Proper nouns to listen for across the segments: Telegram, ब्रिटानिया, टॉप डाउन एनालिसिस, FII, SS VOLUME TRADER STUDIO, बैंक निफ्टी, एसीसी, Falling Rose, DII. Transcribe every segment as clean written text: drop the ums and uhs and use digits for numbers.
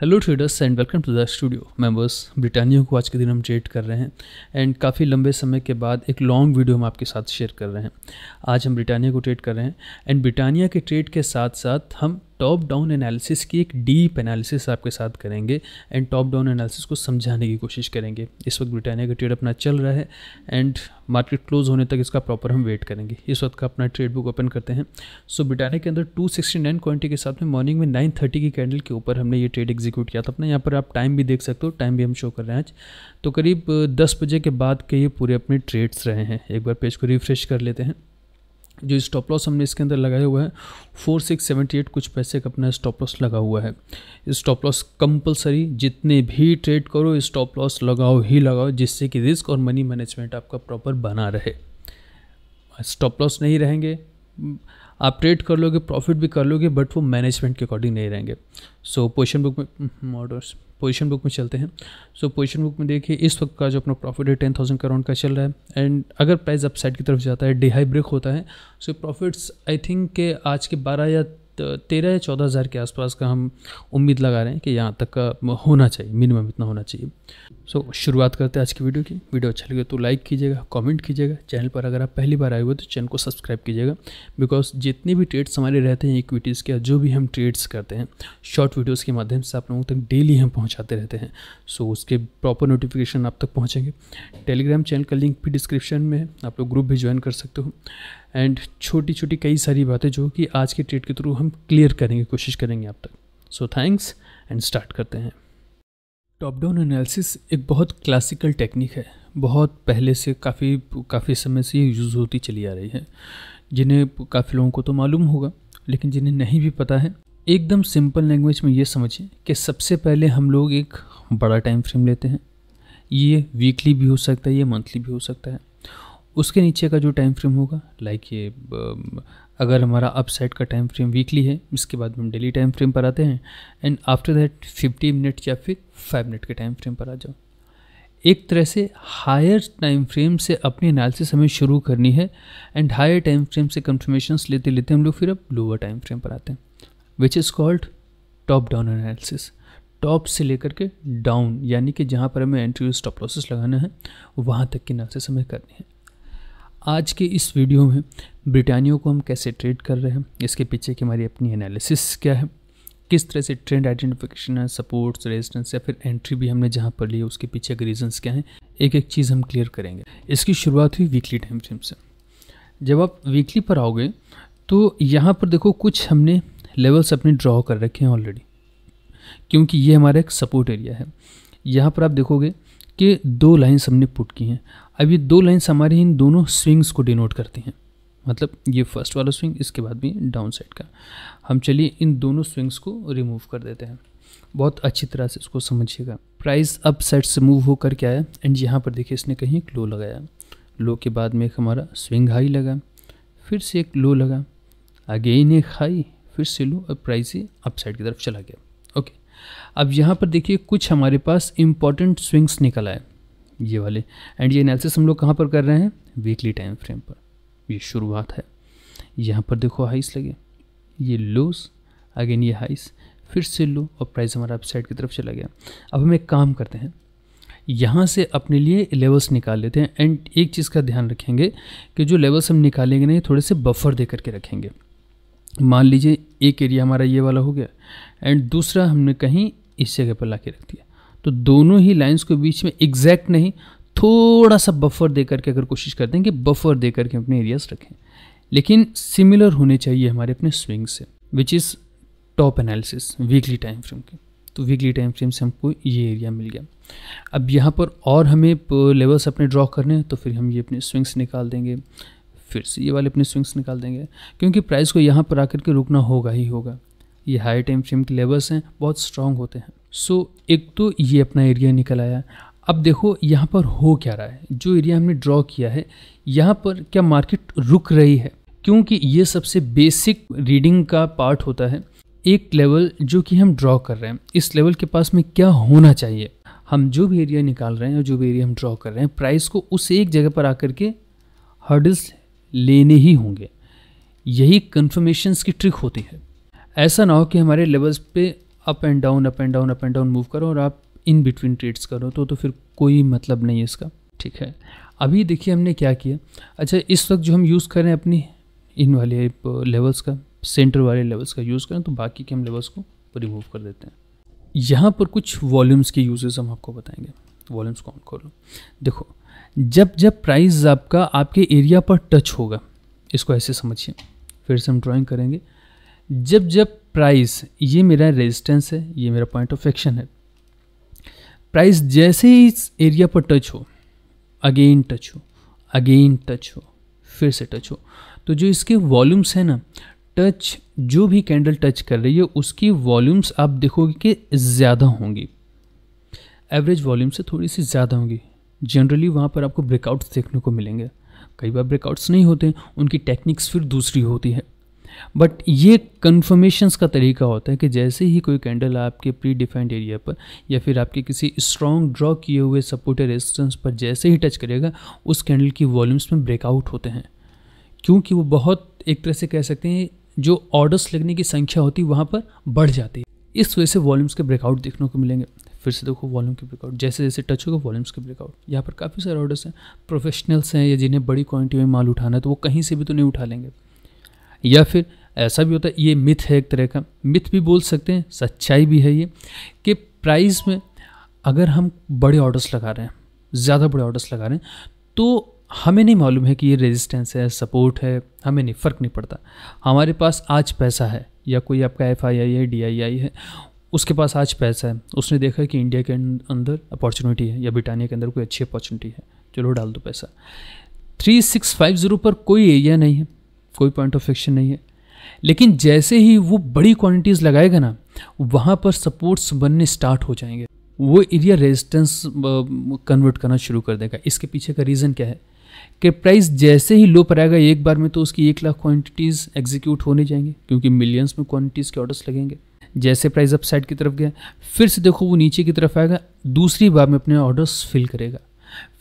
Hello traders and welcome to the studio. Members, ब्रिटानिया को आज के दिन हम ट्रेड कर रहे हैं एंड काफ़ी लंबे समय के बाद एक लॉन्ग वीडियो हम आपके साथ शेयर कर रहे हैं। आज हम ब्रिटानिया को ट्रेड कर रहे हैं एंड ब्रिटानिया के ट्रेड के साथ साथ हम टॉप डाउन एनालिसिस की एक डीप एनालिसिस आपके साथ करेंगे एंड टॉप डाउन एनालिसिस को समझाने की कोशिश करेंगे। इस वक्त ब्रिटानिया का ट्रेड अपना चल रहा है एंड मार्केट क्लोज होने तक इसका प्रॉपर हम वेट करेंगे। इस वक्त का अपना ट्रेड बुक ओपन करते हैं। सो ब्रिटानिया के अंदर 269 क्वांटिटी के साथ में मॉर्निंग में 9:30 की कैंडल के ऊपर हमने ये ट्रेड एग्जीक्यूट किया था अपना। यहाँ पर आप टाइम भी देख सकते हो, टाइम भी हम शो कर रहे हैं आज। तो करीब 10 बजे के बाद के ये पूरे अपने ट्रेड्स रहे हैं। एक बार पेज को रिफ्रेश कर लेते हैं। जो स्टॉप लॉस हमने इसके अंदर लगाया हुआ है 4678 कुछ पैसे का अपना स्टॉप लॉस लगा हुआ है। स्टॉप लॉस कंपलसरी, जितने भी ट्रेड करो स्टॉप लॉस लगाओ ही लगाओ, जिससे कि रिस्क और मनी मैनेजमेंट आपका प्रॉपर बना रहे। स्टॉप लॉस नहीं रहेंगे, आप ट्रेड कर लोगे, प्रॉफिट भी कर लोगे, बट वो मैनेजमेंट के अकॉर्डिंग नहीं रहेंगे। सो पोजीशन बुक में चलते हैं। सो पोजीशन बुक में देखिए इस वक्त का जो अपना प्रॉफिट है 10,000 करोड़ का चल रहा है एंड अगर प्राइस अपसाइड की तरफ जाता है, डिहाई ब्रेक होता है, सो प्रॉफिट्स आई थिंक के आज के 12 या 13 या 14 हज़ार के आसपास का हम उम्मीद लगा रहे हैं कि यहाँ तक का होना चाहिए, मिनिमम इतना होना चाहिए। सो शुरुआत करते हैं आज की वीडियो की। वीडियो अच्छा लगे तो लाइक कीजिएगा, कमेंट कीजिएगा। चैनल पर अगर आप पहली बार आए हुए तो चैनल को सब्सक्राइब कीजिएगा, बिकॉज जितने भी ट्रेड्स हमारे रहते हैं इक्विटीज़ के, जो भी हम ट्रेड्स करते हैं शॉर्ट वीडियोज़ के माध्यम से आप लोगों तक डेली हम पहुँचाते रहते हैं। सो उसके प्रॉपर नोटिफिकेशन आप तक पहुँचेंगे। टेलीग्राम चैनल का लिंक भी डिस्क्रिप्शन में है, आप लोग ग्रुप भी ज्वाइन कर सकते हो एंड छोटी छोटी कई सारी बातें जो कि आज के ट्रेड के थ्रू हम क्लियर करने की कोशिश करेंगे आप तक। सो थैंक्स एंड स्टार्ट करते हैं। टॉप डाउन एनालिसिस एक बहुत क्लासिकल टेक्निक है, बहुत पहले से काफ़ी समय से ये यूज़ होती चली आ रही है। जिन्हें काफ़ी लोगों को तो मालूम होगा, लेकिन जिन्हें नहीं भी पता है एकदम सिंपल लैंग्वेज में ये समझिए कि सबसे पहले हम लोग एक बड़ा टाइम फ्रेम लेते हैं। ये वीकली भी हो सकता है, ये मंथली भी हो सकता है। उसके नीचे का जो टाइम फ्रेम होगा, लाइक ये अगर हमारा अपसाइड का टाइम फ्रेम वीकली है, इसके बाद हम डेली टाइम फ्रेम पर आते हैं एंड आफ्टर दैट 50 मिनट या फिर 5 मिनट के टाइम फ्रेम पर आ जाओ। एक तरह से हायर टाइम फ्रेम से अपनी एनालिसिस हमें शुरू करनी है एंड हायर टाइम फ्रेम से कंफर्मेशंस लेते लेते हम लोग फिर अब लोअर टाइम फ्रेम पर आते हैं, which is called टॉप डाउन एनालिसिस। Top से लेकर के डाउन, यानी कि जहाँ पर हमें एंट्री स्टॉप लॉसेस लगाना है वहाँ तक की एनालिसिस हमें करनी है। आज के इस वीडियो में ब्रिटानिया को हम कैसे ट्रेड कर रहे हैं, इसके पीछे की हमारी अपनी एनालिसिस क्या है, किस तरह से ट्रेंड आइडेंटिफिकेशन है, सपोर्ट्स, रेजिस्टेंस या फिर एंट्री भी हमने जहां पर ली उसके पीछे के रीजंस क्या हैं, एक एक चीज़ हम क्लियर करेंगे। इसकी शुरुआत हुई वीकली टाइम फ्रेम से। जब आप वीकली पर आओगे तो यहाँ पर देखो कुछ हमने लेवल्स अपने ड्रॉ कर रखे हैं ऑलरेडी, क्योंकि ये हमारा एक सपोर्ट एरिया है। यहाँ पर आप देखोगे कि दो लाइन्स हमने पुट की हैं। अब ये दो लाइन्स हमारे इन दोनों स्विंग्स को डिनोट करती हैं, मतलब ये फर्स्ट वाला स्विंग, इसके बाद भी डाउन साइड का। हम चलिए इन दोनों स्विंग्स को रिमूव कर देते हैं। बहुत अच्छी तरह से इसको समझिएगा। प्राइस अप साइड से मूव होकर के आया एंड यहाँ पर देखिए इसने कहीं एक लो लगाया, लो के बाद में एक हमारा स्विंग हाई लगा, फिर से एक लो लगा, अगेन एक हाई, फिर से लो, और प्राइस ये अप साइड की तरफ चला गया। अब यहाँ पर देखिए कुछ हमारे पास इम्पॉर्टेंट स्विंग्स निकल आए, ये वाले, एंड ये एनालिसिस हम लोग कहाँ पर कर रहे हैं, वीकली टाइम फ्रेम पर। ये शुरुआत है, यहाँ पर देखो हाइस लगे, ये लोस, अगेन ये हाइस, फिर से लो, और प्राइस हमारा अपसाइड की तरफ चला गया। अब हम एक काम करते हैं, यहाँ से अपने लिए लेवल्स निकाल लेते हैं एंड एक चीज़ का ध्यान रखेंगे कि जो लेवल्स हम निकालेंगे ना, थोड़े से बफर दे करके रखेंगे। मान लीजिए एक एरिया हमारा ये वाला हो गया एंड दूसरा हमने कहीं इस जगह पर ला के रख दिया, तो दोनों ही लाइंस को बीच में एग्जैक्ट नहीं, थोड़ा सा बफर दे करके अगर कोशिश करते हैं कि बफर दे करके अपने एरियाज रखें, लेकिन सिमिलर होने चाहिए हमारे अपने स्विंग से, which is top analysis weekly time frame के। तो वीकली टाइम फ्रेम से हमको ये एरिया मिल गया। अब यहाँ पर और हमें लेवल्स अपने ड्रॉ करने हैं, तो फिर हम ये अपने स्विंग्स निकाल देंगे, फिर से ये वाले अपने स्विंग्स निकाल देंगे, क्योंकि प्राइस को यहाँ पर आकर के रुकना होगा ही होगा। ये हाई टाइम फ्रेम के लेवल्स हैं, बहुत स्ट्रांग होते हैं। सो एक तो ये अपना एरिया निकल आया। अब देखो यहाँ पर हो क्या रहा है, जो एरिया हमने ड्रॉ किया है यहाँ पर क्या मार्केट रुक रही है, क्योंकि ये सबसे बेसिक रीडिंग का पार्ट होता है। एक लेवल जो कि हम ड्रॉ कर रहे हैं, इस लेवल के पास में क्या होना चाहिए, हम जो भी एरिया निकाल रहे हैं, जो भी एरिया हम ड्रॉ कर रहे हैं, प्राइस को उस एक जगह पर आकर के हर्डल्स लेने ही होंगे। यही कन्फर्मेशंस की ट्रिक होती है। ऐसा ना हो कि हमारे लेवल्स पे अप एंड डाउन मूव करो और आप इन बिटवीन ट्रेड्स करो तो फिर कोई मतलब नहीं है इसका। ठीक है, अभी देखिए हमने क्या किया। अच्छा, इस वक्त जो हम यूज़ करें अपनी इन वाले लेवल्स का, सेंटर वाले लेवल्स का यूज़ करें, तो बाकी के हम लेवल्स को रिमूव कर देते हैं। यहाँ पर कुछ वॉल्यूम्स के यूजेस हम आपको बताएंगे। वॉल्यूम्स काउंट कर लो। देखो, जब जब प्राइस आपका आपके एरिया पर टच होगा, इसको ऐसे समझिए, फिर से हम ड्राइंग करेंगे। जब जब प्राइस, ये मेरा रेजिस्टेंस है, ये मेरा पॉइंट ऑफ एक्शन है, प्राइस जैसे ही इस एरिया पर टच हो, अगेन टच हो, अगेन टच हो, फिर से टच हो, तो जो इसके वॉल्यूम्स हैं ना, टच जो भी कैंडल टच कर रही है उसकी वॉल्यूम्स आप देखोगे कि ज़्यादा होंगी, एवरेज वॉल्यूम से थोड़ी सी ज़्यादा होंगी। जनरली वहाँ पर आपको ब्रेकआउट्स देखने को मिलेंगे। कई बार ब्रेकआउट्स नहीं होते, उनकी टेक्निक्स फिर दूसरी होती है, बट ये कन्फर्मेशंस का तरीका होता है कि जैसे ही कोई कैंडल आपके प्री डिफाइंड एरिया पर या फिर आपके किसी स्ट्रॉन्ग ड्रॉ किए हुए सपोर्ट या रेजिस्टेंस पर जैसे ही टच करेगा, उस कैंडल की वॉल्यूम्स में ब्रेकआउट होते हैं, क्योंकि वो बहुत एक तरह से कह सकते हैं जो ऑर्डर्स लगने की संख्या होती है वहाँ पर बढ़ जाती है। इस वजह से वॉल्यूम्स के ब्रेकआउट देखने को मिलेंगे। फिर से देखो, वॉल्यूम के ब्रेकआउट जैसे जैसे टच होगा, वॉल्यूम्स के ब्रेकआउट। यहाँ पर काफ़ी सारे ऑर्डर्स हैं, प्रोफेशनल्स हैं या जिन्हें बड़ी क्वांटिटी में माल उठाना है, तो वो कहीं से भी तो नहीं उठा लेंगे। या फिर ऐसा भी होता है, ये मिथ है, एक तरह का मिथ भी बोल सकते हैं, सच्चाई भी है ये, कि प्राइस में अगर हम बड़े ऑर्डर्स लगा रहे हैं, ज़्यादा बड़े ऑर्डर्स लगा रहे हैं, तो हमें नहीं मालूम है कि ये रेजिस्टेंस है, सपोर्ट है, हमें नहीं, फ़र्क नहीं पड़ता। हमारे पास आज पैसा है, या कोई आपका FII है, DII है, उसके पास आज पैसा है, उसने देखा कि इंडिया के अंदर अपॉर्चुनिटी है या ब्रिटानिया के अंदर कोई अच्छी अपॉर्चुनिटी है, चलो डाल दो पैसा। 3650 पर कोई एरिया नहीं है, कोई पॉइंट ऑफ एक्शन नहीं है, लेकिन जैसे ही वो बड़ी क्वान्टिटीज़ लगाएगा ना, वहाँ पर सपोर्ट्स बनने स्टार्ट हो जाएंगे, वो एरिया रेजिस्टेंस कन्वर्ट करना शुरू कर देगा। इसके पीछे का रीज़न क्या है कि प्राइस जैसे ही लो पर आएगा, एक बार में तो उसकी 1,00,000 क्वांटिटीज़ एग्जीक्यूट होने जाएंगे, क्योंकि मिलियंस में क्वांटिटीज़ के ऑर्डर्स लगेंगे। जैसे प्राइस अपसाइड की तरफ गया, फिर से देखो वो नीचे की तरफ आएगा, दूसरी बार में अपने ऑर्डर्स फिल करेगा,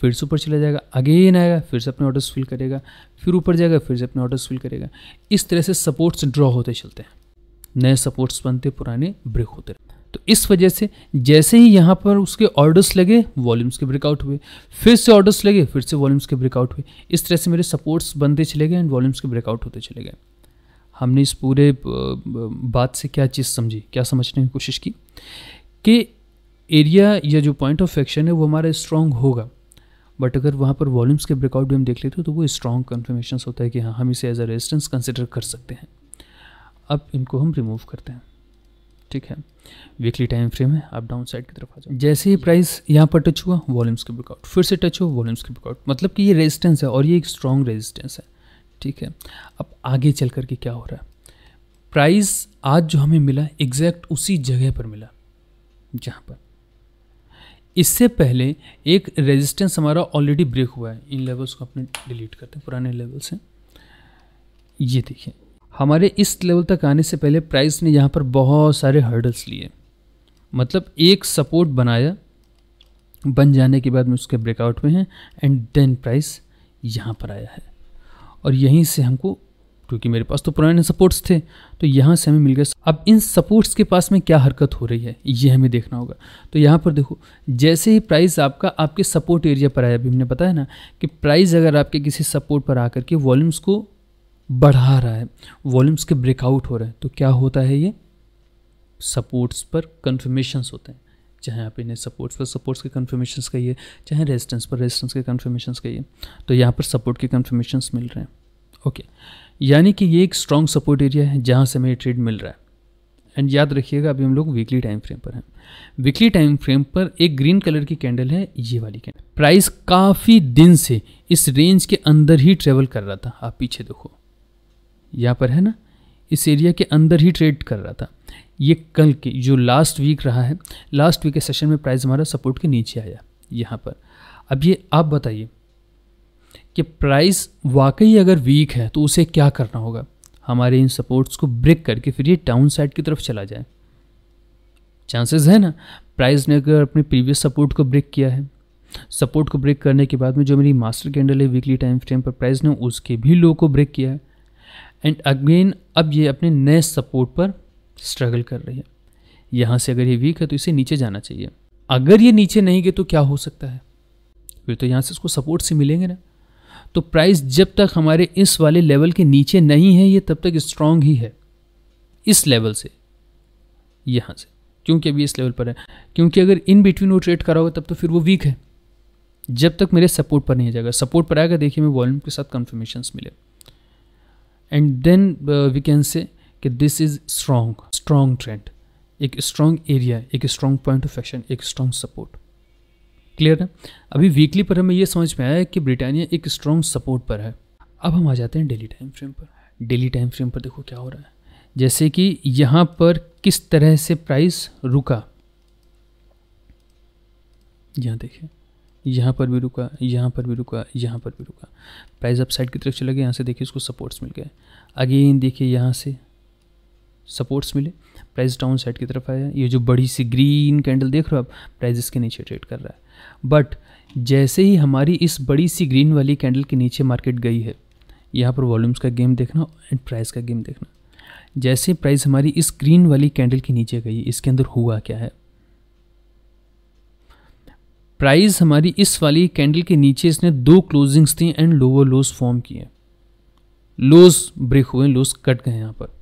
फिर से ऊपर चला जाएगा, अगेन आएगा, फिर से अपने ऑर्डर्स फिल करेगा, फिर ऊपर जाएगा, फिर से अपने ऑर्डर्स फिल करेगा। इस तरह से सपोर्ट्स ड्रॉ होते चलते हैं, नए सपोर्ट्स बनते, पुराने ब्रेक होते। तो इस वजह से जैसे ही यहाँ पर उसके ऑर्डर्स लगे, वॉल्यूम्स के ब्रेकआउट हुए, फिर से ऑर्डर्स लगे, फिर से वॉल्यूम्स के ब्रेकआउट हुए। इस तरह से मेरे सपोर्ट्स बनते चले गए एंड वॉल्यूम्स के ब्रेकआउट होते चले गए। हमने इस पूरे बात से क्या चीज़ समझी, क्या समझने की कोशिश की कि एरिया या जो पॉइंट ऑफ एक्शन है वो हमारा स्ट्रॉन्ग होगा, बट अगर वहाँ पर वॉल्यूम्स के ब्रेकआउट भी हम देख लेते हो तो वो स्ट्रॉन्ग कन्फर्मेशन होता है कि हाँ, हम इसे एज अ रेजिस्टेंस कंसिडर कर सकते हैं। अब इनको हम रिमूव करते हैं। ठीक है, वीकली टाइम फ्रेम है, आप डाउन साइड की तरफ आ जाओ। जैसे ही प्राइस यहाँ पर टच हुआ, वॉल्यूम्स के ब्रेकआउट, फिर से टच हो, वॉल्यूम्स के ब्रेकआउट, मतलब कि ये रेजिस्टेंस है और ये एक स्ट्रॉन्ग रेजिस्टेंस है। ठीक है, अब आगे चल कर के क्या हो रहा है, प्राइस आज जो हमें मिला एग्जैक्ट उसी जगह पर मिला जहाँ पर इससे पहले एक रेजिस्टेंस हमारा ऑलरेडी ब्रेक हुआ है। इन लेवल्स को अपने डिलीट करते हैं, पुराने लेवल्स हैं। ये देखिए, हमारे इस लेवल तक आने से पहले प्राइस ने यहाँ पर बहुत सारे हर्डल्स लिए, मतलब एक सपोर्ट बनाया, बन जाने के बाद में उसके ब्रेकआउट में है एंड देन प्राइस यहाँ पर आया है। और यहीं से हमको, क्योंकि मेरे पास तो पुराने सपोर्ट्स थे, तो यहाँ से हमें मिल गए। अब इन सपोर्ट्स के पास में क्या हरकत हो रही है, ये हमें देखना होगा। तो यहाँ पर देखो, जैसे ही प्राइस आपका आपके सपोर्ट एरिया पर आया, अभी हमने बताया ना कि प्राइस अगर आपके किसी सपोर्ट पर आकर के वॉल्यूम्स को बढ़ा रहा है, वॉल्यूम्स के ब्रेकआउट हो रहे हैं, तो क्या होता है, ये सपोर्ट्स पर कन्फर्मेशंस होते हैं। चाहे आप इन्हें सपोर्ट्स पर सपोर्ट्स के कन्फर्मेशंस कहिए, चाहे रेजिस्टेंस पर रेजिस्टेंस के कन्फर्मेशंस कहिए, तो यहाँ पर सपोर्ट के कन्फर्मेशंस मिल रहे हैं। ओके, यानी कि ये एक स्ट्रॉन्ग सपोर्ट एरिया है जहाँ से हमें ट्रेड मिल रहा है। एंड याद रखिएगा, अभी हम लोग वीकली टाइम फ्रेम पर हैं। वीकली टाइम फ्रेम पर एक ग्रीन कलर की कैंडल है, ये वाली कैंडल। प्राइस काफ़ी दिन से इस रेंज के अंदर ही ट्रेवल कर रहा था। आप पीछे देखो, यहाँ पर है ना, इस एरिया के अंदर ही ट्रेड कर रहा था। ये कल के जो लास्ट वीक रहा है, लास्ट वीक के सेशन में प्राइस हमारा सपोर्ट के नीचे आया यहाँ पर। अब ये आप बताइए कि प्राइस वाकई अगर वीक है तो उसे क्या करना होगा, हमारे इन सपोर्ट्स को ब्रेक करके फिर ये डाउन साइड की तरफ चला जाए। चांसेस है ना, प्राइस ने अगर अपने प्रीवियस सपोर्ट को ब्रेक किया है, सपोर्ट को ब्रेक करने के बाद में जो मेरी मास्टर कैंडल है वीकली टाइम फ्रेम पर, प्राइस ने उसके भी लो को ब्रेक किया है एंड अगेन अब ये अपने नए सपोर्ट पर स्ट्रगल कर रही है। यहाँ से अगर ये वीक है तो इसे नीचे जाना चाहिए। अगर ये नीचे नहीं गए तो क्या हो सकता है, फिर तो यहाँ से इसको सपोर्ट से मिलेंगे ना। तो प्राइस जब तक हमारे इस वाले लेवल के नीचे नहीं है ये तब तक स्ट्रांग ही है, इस लेवल से यहाँ से, क्योंकि अभी इस लेवल पर है। क्योंकि अगर इन बिटवीन वो ट्रेड करा होगा तब तो फिर वो वीक है, जब तक मेरे सपोर्ट पर नहीं जाएगा। सपोर्ट पर आएगा, देखिए मैं वॉल्यूम के साथ कन्फर्मेशंस मिले, and then we can say कि दिस इज स्ट्रॉन्ग ट्रेंड, एक स्ट्रॉन्ग एरिया, एक स्ट्रॉन्ग पॉइंट ऑफ एक्शन, एक स्ट्रॉन्ग सपोर्ट। क्लियर है। अभी वीकली पर हमें यह समझ में आया कि ब्रिटानिया एक स्ट्रॉन्ग सपोर्ट पर है। अब हम आ जाते हैं डेली टाइम फ्रेम पर। डेली टाइम फ्रेम पर देखो क्या हो रहा है, जैसे कि यहाँ पर किस तरह से प्राइस रुका, यहाँ देखें, यहाँ पर भी रुका, यहाँ पर भी रुका, यहाँ पर भी रुका। प्राइस अपसाइड की तरफ चला गया, यहाँ से देखिए इसको सपोर्ट्स मिल गए। अगेन देखिए यहाँ से सपोर्ट्स मिले, प्राइस डाउन साइड की तरफ आया। ये जो बड़ी सी ग्रीन कैंडल देख रहे हो आप, प्राइस इसके नीचे ट्रेड कर रहा है। बट जैसे ही हमारी इस बड़ी सी ग्रीन वाली कैंडल के नीचे मार्केट गई है, यहाँ पर वॉल्यूम्स का गेम देखना एंड प्राइस का गेम देखना। जैसे प्राइस हमारी इस ग्रीन वाली कैंडल के नीचे गई, इसके अंदर हुआ क्या है, प्राइस हमारी इस वाली कैंडल के नीचे इसने दो क्लोजिंग्स थी एंड लोअर लोज फॉर्म किए, लोज ब्रेक हुए, लोज कट गए। यहाँ पर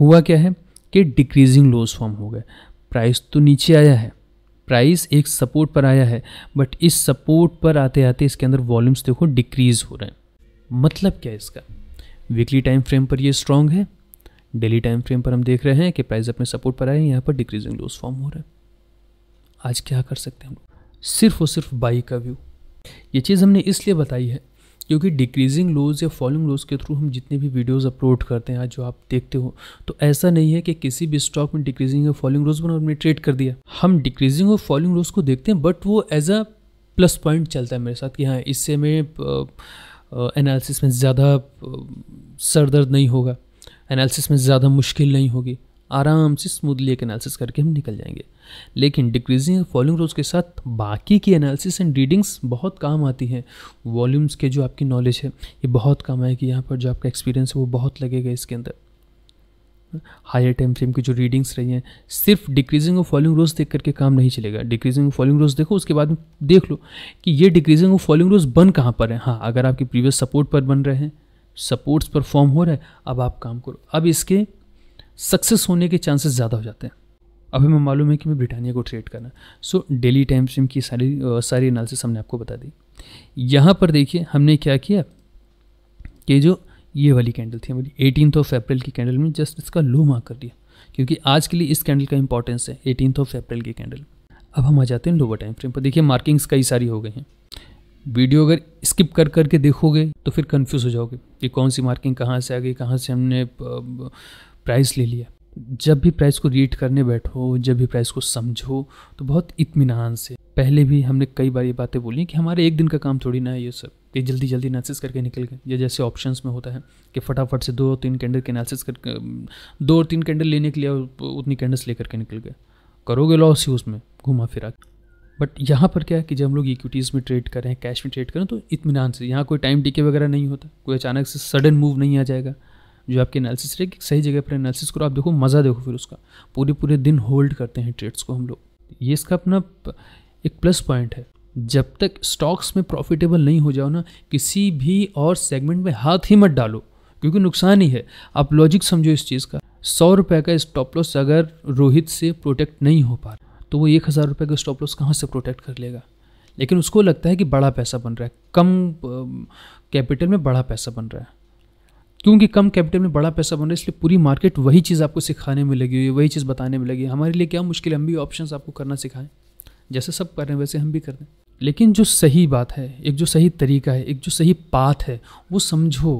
हुआ क्या है कि डिक्रीजिंग लोज फॉर्म हो गए। प्राइस तो नीचे आया है, प्राइस एक सपोर्ट पर आया है, बट इस सपोर्ट पर आते आते इसके अंदर वॉल्यूम्स देखो डिक्रीज हो रहे हैं। मतलब क्या है इसका, वीकली टाइम फ्रेम पर ये स्ट्रांग है, डेली टाइम फ्रेम पर हम देख रहे हैं कि प्राइस अपने सपोर्ट पर आए हैं, यहाँ पर डिक्रीजिंग लोज फॉर्म हो रहा है। आज क्या कर सकते हैं हम लोग, सिर्फ और सिर्फ बाई का व्यू। ये चीज़ हमने इसलिए बताई है क्योंकि डिक्रीजिंग लोज या फॉलिंग लोज के थ्रू हम जितने भी वीडियोस अपलोड करते हैं, आज जो आप देखते हो, तो ऐसा नहीं है कि किसी भी स्टॉक में डिक्रीजिंग या फॉलिंग लोज बना और हमने ट्रेड कर दिया। हम डिक्रीजिंग और फॉलिंग लोज को देखते हैं, बट वो एज अ प्लस पॉइंट चलता है मेरे साथ कि हाँ इससे मैं एनालिसिस में ज़्यादा सर दर्द नहीं होगा, एनालिसिस में ज़्यादा मुश्किल नहीं होगी, आराम से स्मूथली एक एनालिसिस करके हम निकल जाएंगे। लेकिन डिक्रीजिंग फॉलिंग रोज के साथ बाकी की एनालिसिस एंड रीडिंग्स बहुत काम आती हैं। वॉल्यूम्स के जो आपकी नॉलेज है ये बहुत काम आएगी, यहाँ पर जो आपका एक्सपीरियंस है वो बहुत लगेगा इसके अंदर। हायर टाइम फ्रेम की जो रीडिंग्स रही हैं, सिर्फ डिक्रीजिंग और फॉलिंग रोज देख करके काम नहीं चलेगा। डिक्रीजिंग और फॉलिंग रोज देखो, उसके बाद देख लो कि ये डिक्रीजिंग और फॉलिंग रोज बन कहाँ पर है। हाँ, अगर आपकी प्रीवियस सपोर्ट पर बन रहे हैं, सपोर्ट्स पर फॉर्म हो रहा है, अब आप काम करो, अब इसके सक्सेस होने के चांसेस ज़्यादा हो जाते हैं। अब हमें मालूम है कि मैं ब्रिटानिया को ट्रेड करना। सो डेली टाइम फ्रेम की सारी एनालिसिस हमने आपको बता दी। यहाँ पर देखिए हमने क्या किया कि जो ये वाली कैंडल थी हमारी 18 अप्रैल की कैंडल में, जस्ट इसका लो मार्क कर दिया, क्योंकि आज के लिए इस कैंडल का इंपॉर्टेंस है 18 अप्रैल की कैंडल। अब हम आ जाते हैं लोअर टाइम फ्रेम पर। देखिए मार्किंग्स कई सारी हो गई हैं, वीडियो अगर स्किप कर करके देखोगे तो फिर कन्फ्यूज़ हो जाओगे कि कौन सी मार्किंग कहाँ से आ गई, कहाँ से हमने प्राइस ले लिया। जब भी प्राइस को रीड करने बैठो, जब भी प्राइस को समझो, तो बहुत इत्मीनान से। पहले भी हमने कई बार ये बातें बोली कि हमारे एक दिन का काम थोड़ी ना है ये सब, ये जल्दी जल्दी एनालिसिस करके निकल गए। या जैसे ऑप्शंस में होता है कि फटाफट से 2 और 3 कैंडल के एनालिसिस करके, 2 और 3 कैंडल लेने के लिए उतनी कैंडल्स लेकर के निकल गए, करोगे लॉस ही उसमें घुमा फिरा। बट यहाँ पर क्या है कि जब हम लोग इक्विटीज़ में ट्रेड करें, कैश में ट्रेड करें, तो इत्मीनान से, यहाँ कोई टाइम टिके वगैरह नहीं होता, कोई अचानक से सडन मूव नहीं आ जाएगा। जो आपकी एनालिसिस रहेगी सही जगह पर एनालिसिस करो, आप देखो मज़ा देखो फिर उसका। पूरे दिन होल्ड करते हैं ट्रेड्स को हम लोग, ये इसका अपना एक प्लस पॉइंट है। जब तक स्टॉक्स में प्रॉफिटेबल नहीं हो जाओ ना, किसी भी और सेगमेंट में हाथ ही मत डालो, क्योंकि नुकसान ही है। आप लॉजिक समझो इस चीज़ का। 100 रुपये का स्टॉप लॉस अगर रोहित से प्रोटेक्ट नहीं हो पा रहा, तो वो 1000 रुपये का स्टॉप लॉस कहाँ से प्रोटेक्ट कर लेगा। लेकिन उसको लगता है कि बड़ा पैसा बन रहा है, कम कैपिटल में बड़ा पैसा बन रहा है। क्योंकि कम कैपिटल में बड़ा पैसा बन रहा है, इसलिए पूरी मार्केट वही चीज़ आपको सिखाने में लगी हुई है, वही चीज़ बताने में लगी है। हमारे लिए क्या मुश्किल है, हम भी ऑप्शंस आपको करना सिखाएं, जैसे सब कर रहे हैं वैसे हम भी कर दें। लेकिन जो सही बात है, एक जो सही तरीका है, एक जो सही पाथ है, वो समझो,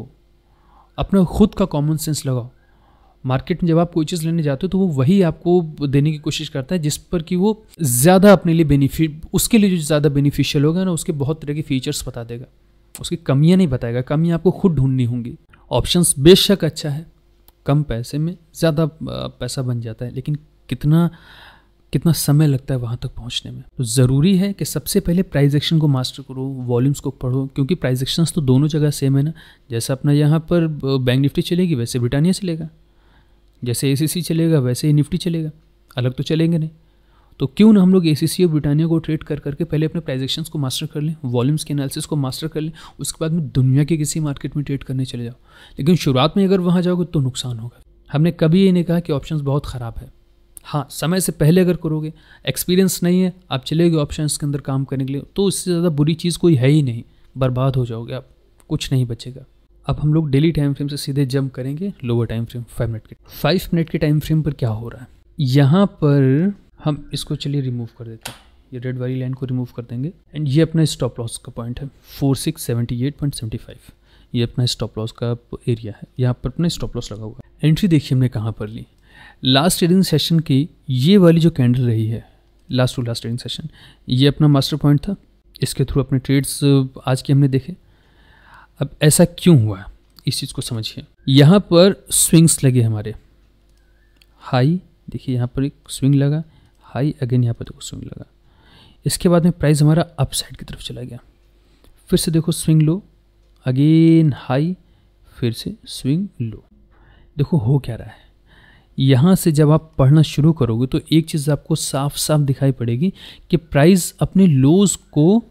अपना खुद का कॉमन सेंस लगाओ। मार्केट में जब आप कोई चीज़ लेने जाते हो तो वो वही आपको देने की कोशिश करता है जिस पर कि वो ज़्यादा अपने लिए बेनिफिट, उसके लिए जो ज़्यादा बेनिफिशियल होगा ना, उसके बहुत तरह के फीचर्स बता देगा, उसकी कमियाँ नहीं बताएगा। कमियाँ आपको खुद ढूंढनी होंगी। ऑप्शंस बेशक अच्छा है, कम पैसे में ज़्यादा पैसा बन जाता है, लेकिन कितना समय लगता है वहाँ तक पहुँचने में। तो ज़रूरी है कि सबसे पहले प्राइस एक्शन को मास्टर करो, वॉल्यूम्स को पढ़ो, क्योंकि प्राइस एक्शंस तो दोनों जगह सेम है ना। जैसा अपना यहाँ पर बैंक निफ्टी चलेगी वैसे ब्रिटानिया चलेगा। जैसे एसीसी चलेगा वैसे ही निफ्टी चलेगा, अलग तो चलेंगे नहीं। तो क्यों ना हम लोग एसीसी और ब्रिटानिया को ट्रेड कर करके पहले अपने प्राइजेक्शंस को मास्टर कर लें, वॉल्यूम्स के एनालिसिस को मास्टर कर लें, उसके बाद में दुनिया के किसी मार्केट में ट्रेड करने चले जाओ। लेकिन शुरुआत में अगर वहाँ जाओगे तो नुकसान होगा। हमने कभी ये नहीं कहा कि ऑप्शंस बहुत ख़राब है। हाँ, समय से पहले अगर करोगे, एक्सपीरियंस नहीं है, आप चले गए ऑप्शंस के अंदर काम करने के लिए, तो इससे ज़्यादा बुरी चीज़ कोई है ही नहीं, बर्बाद हो जाओगे आप, कुछ नहीं बचेगा। अब हम लोग डेली टाइम फ्रेम से सीधे जंप करेंगे लोअर टाइम फ्रेम 5 मिनट के टाइम फ्रेम पर। क्या हो रहा है यहाँ पर, हम इसको चलिए रिमूव कर देते हैं, ये रेड वाली लाइन को रिमूव कर देंगे। एंड ये अपना स्टॉप लॉस का पॉइंट है 4678.75, ये अपना स्टॉप लॉस का एरिया है, यहाँ पर अपना स्टॉप लॉस लगा हुआ है। एंट्री देखिए हमने कहाँ पर ली, लास्ट ट्रेडिंग सेशन की ये वाली जो कैंडल रही है, last to last trading session, ये अपना मास्टर पॉइंट था, इसके थ्रू अपने ट्रेड्स आज के हमने देखे। अब ऐसा क्यों हुआ इस चीज़ को समझिए। यहाँ पर स्विंग्स लगे हमारे, हाई देखिए यहाँ पर एक स्विंग लगा, हाई अगेन यहाँ पर देखो स्विंग लगा, इसके बाद में प्राइस हमारा अपसाइड की तरफ चला गया, फिर से देखो स्विंग लो, अगेन हाई, फिर से स्विंग लो। देखो हो क्या रहा है, यहाँ से जब आप पढ़ना शुरू करोगे तो एक चीज़ आपको साफ साफ दिखाई पड़ेगी कि प्राइस अपने लोज को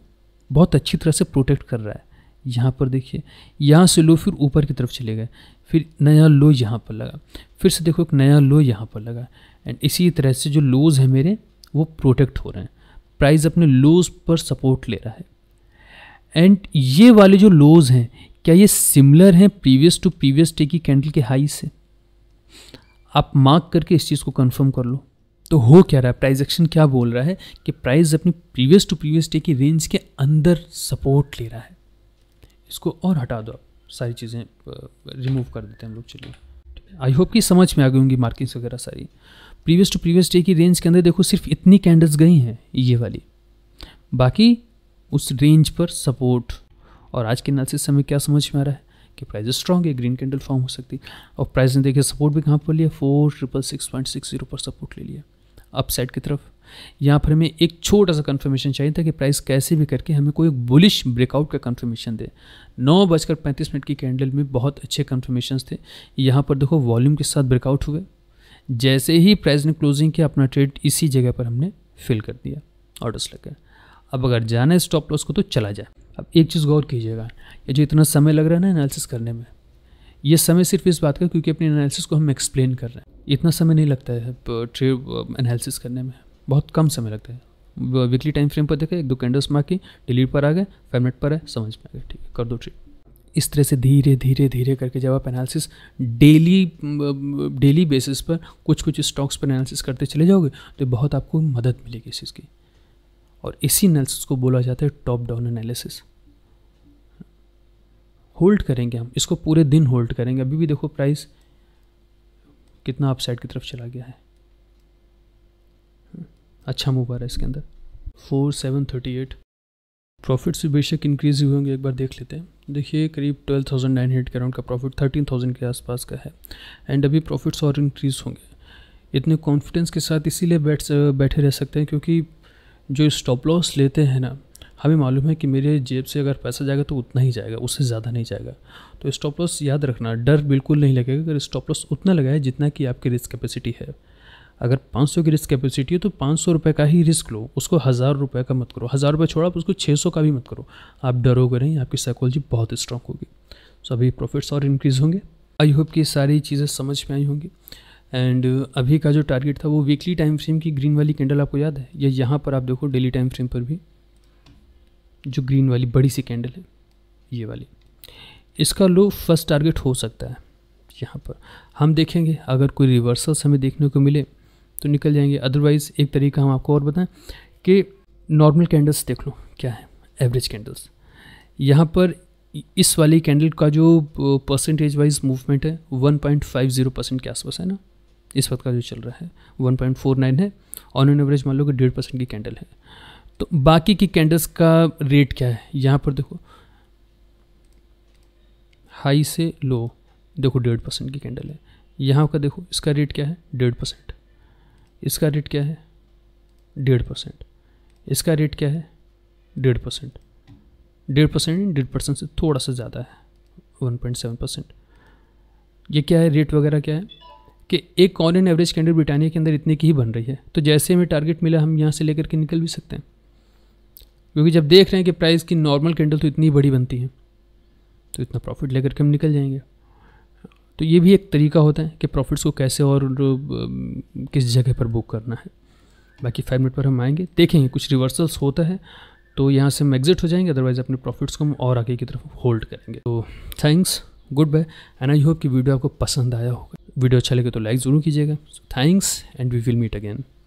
बहुत अच्छी तरह से प्रोटेक्ट कर रहा है। यहाँ पर देखिए, यहाँ से लो फिर ऊपर की तरफ चले गए, फिर नया लो यहाँ पर लगा, फिर से देखो एक नया लो यहाँ पर लगा, एंड इसी तरह से जो लोज हैं मेरे वो प्रोटेक्ट हो रहे हैं, प्राइस अपने लोज पर सपोर्ट ले रहा है। एंड ये वाले जो लोज हैं, क्या ये सिमिलर हैं प्रीवियस टू प्रीवियस डे की कैंडल के हाई से? आप मार्क करके इस चीज़ को कंफर्म कर लो। तो हो क्या रहा है, प्राइस एक्शन क्या बोल रहा है कि प्राइस अपनी प्रीवियस टू प्रीवियस डे की रेंज के अंदर सपोर्ट ले रहा है। इसको और हटा दो, सारी चीज़ें रिमूव कर देते हैं हम लोग। चलिए, आई होप कि समझ में आ गई होंगी मार्किंग्स वगैरह सारी। प्रीवियस टू प्रीवियस डे की रेंज के अंदर देखो सिर्फ इतनी कैंडल्स गई हैं ये वाली, बाकी उस रेंज पर सपोर्ट। और आज के एनालिसिस समय क्या समझ में आ रहा है कि प्राइस स्ट्रॉन्ग है, ग्रीन कैंडल फॉर्म हो सकती है। और प्राइस ने देखिए सपोर्ट भी कहाँ पर लिया, 4666.60 पर सपोर्ट ले लिया अपसाइड की तरफ। यहाँ पर हमें एक छोटा सा कंफर्मेशन चाहिए था कि प्राइस कैसे भी करके हमें कोई बुलिश ब्रेकआउट का कंफर्मेशन दे। 9:35 की कैंडल में बहुत अच्छे कंफर्मेशंस थे। यहाँ पर देखो वॉल्यूम के साथ ब्रेकआउट हुए, जैसे ही प्राइस ने क्लोजिंग किया अपना ट्रेड इसी जगह पर हमने फिल कर दिया, ऑर्डर्स लग गए। अब अगर जाना है स्टॉप लॉस को तो चला जाए। अब एक चीज़ गौर कीजिएगा, ये जो इतना समय लग रहा है ना एनालिसिस करने में, ये समय सिर्फ इस बात का क्योंकि अपने एनालिसिस को हम एक्सप्लेन कर रहे हैं। इतना समय नहीं लगता है ट्रेड एनालिसिस करने में, बहुत कम समय लगता है। वीकली टाइम फ्रेम पर देखा, एक दो कैंडल्स मार की डिलीट पर आ गए, 5 मिनट पर है, समझ में आ गया, ठीक है कर दो ट्रेड। इस तरह से धीरे धीरे धीरे करके जब आप एनालिसिस डेली बेसिस पर कुछ कुछ स्टॉक्स पर एनालिसिस करते चले जाओगे तो बहुत आपको मदद मिलेगी इस चीज़ की। और इसी एनालिसिस को बोला जाता है टॉप डाउन एनालिसिस। होल्ड करेंगे हम इसको, पूरे दिन होल्ड करेंगे। अभी भी देखो प्राइस कितना अपसाइड की तरफ चला गया है, अच्छा मूव आ रहा है इसके अंदर, 4738। प्रॉफिट्स भी बेशक इंक्रीज हुए होंगे, एक बार देख लेते हैं। देखिए करीब 12,900 के अराउंड का प्रॉफिट, 13,000 के आसपास का है, एंड अभी प्रॉफिट्स और इंक्रीज होंगे। इतने कॉन्फिडेंस के साथ इसीलिए बैठे रह सकते हैं क्योंकि जो स्टॉप लॉस लेते हैं ना, हमें मालूम है कि मेरे जेब से अगर पैसा जाएगा तो उतना ही जाएगा, उससे ज़्यादा नहीं जाएगा। तो स्टॉप लॉस याद रखना, डर बिल्कुल नहीं लगेगा। अगर स्टॉप लॉस उतना लगा है जितना कि आपकी रिस्क कैपेसिटी है, अगर 500 की रिस्क कैपेसिटी है तो 500 रुपये का ही रिस्क लो, उसको 1000 रुपये का मत करो, 1000 रुपये छोड़ा आप उसको 600 का भी मत करो। आप डरोगे नहीं, आपकी साइकोलॉजी बहुत स्ट्रांग होगी। सो अभी प्रॉफिट्स और इंक्रीज़ होंगे। आई होप कि सारी चीज़ें समझ में आई होंगी। एंड अभी का जो टारगेट था वो वीकली टाइम फ्रेम की ग्रीन वाली कैंडल आपको याद है, या यहाँ पर आप देखो डेली टाइम फ्रेम पर भी जो ग्रीन वाली बड़ी सी कैंडल है ये वाली, इसका लो फर्स्ट टारगेट हो सकता है। यहाँ पर हम देखेंगे, अगर कोई रिवर्सल्स हमें देखने को मिले तो निकल जाएंगे, अदरवाइज़ एक तरीका हम आपको और बताएं कि नॉर्मल कैंडल्स देख लो क्या है, एवरेज कैंडल्स। यहाँ पर इस वाली कैंडल का जो परसेंटेज वाइज मूवमेंट है 1.50% के आसपास है ना, इस वक्त का जो चल रहा है 1.49 है, ऑन एन एवरेज मान लो कि 1.5% की कैंडल है। तो बाकी की कैंडल्स का रेट क्या है, यहाँ पर देखो हाई से लो देखो 1.5% की कैंडल है, यहाँ का देखो इसका रेट क्या है 1.5%, इसका रेट क्या है 1.5%, इसका रेट क्या है 1.5%, 1.5% 1.5% से थोड़ा सा ज़्यादा है 1.7%। ये क्या है रेट वगैरह क्या है, कि एक on an average candle ब्रिटानिया के अंदर इतने की ही बन रही है, तो जैसे हमें टारगेट मिला हम यहाँ से लेकर के निकल भी सकते हैं, क्योंकि जब देख रहे हैं कि प्राइस की नॉर्मल कैंडल तो इतनी बड़ी बनती है तो इतना प्रॉफिट लेकर के हम निकल जाएंगे। तो ये भी एक तरीका होता है कि प्रॉफिट्स को कैसे और किस जगह पर बुक करना है। बाकी 5 मिनट पर हम आएंगे, देखेंगे कुछ रिवर्सल्स होता है तो यहाँ से हम एग्जिट हो जाएंगे, अदरवाइज़ अपने प्रॉफिट्स को हम और आगे की तरफ होल्ड करेंगे। तो thanks, good bye and I hope कि वीडियो आपको पसंद आया होगा। वीडियो अच्छा लगे तो लाइक ज़रूर कीजिएगा। Thanks and we will meet again.